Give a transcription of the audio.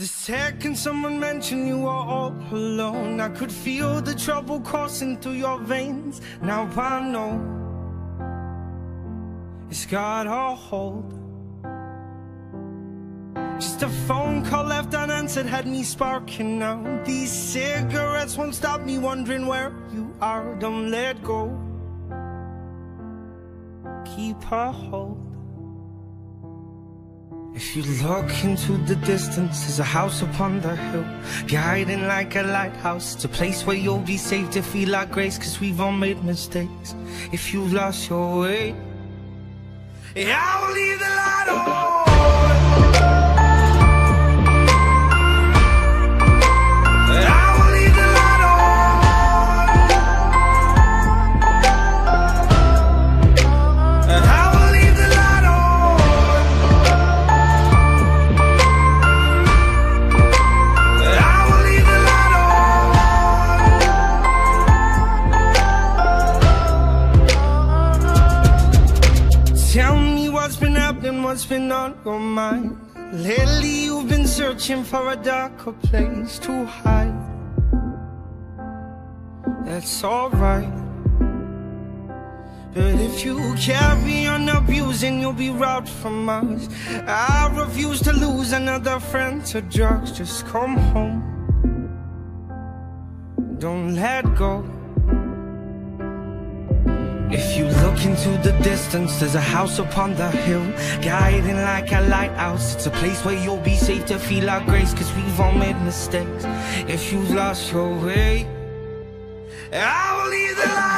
The second someone mentioned you were all alone, I could feel the trouble coursing through your veins. Now I know it's got a hold. Just a phone call left unanswered had me sparking now. These cigarettes won't stop me wondering where you are. Don't let go, keep a hold. If you look into the distance, there's a house upon the hill, guiding like a lighthouse. It's a place where you'll be safe to feel our grace, cause we've all made mistakes. If you've lost your way, I'll leave the light on. What's been on your mind? Lately you've been searching for a darker place to hide. That's alright. But if you carry on abusing, you'll be robbed from us. I refuse to lose another friend to drugs. Just come home, don't let go. If you look into the distance, there's a house upon the hill, guiding like a lighthouse. It's a place where you'll be safe to feel our grace, cause we've all made mistakes. If you've lost your way, I will leave the light.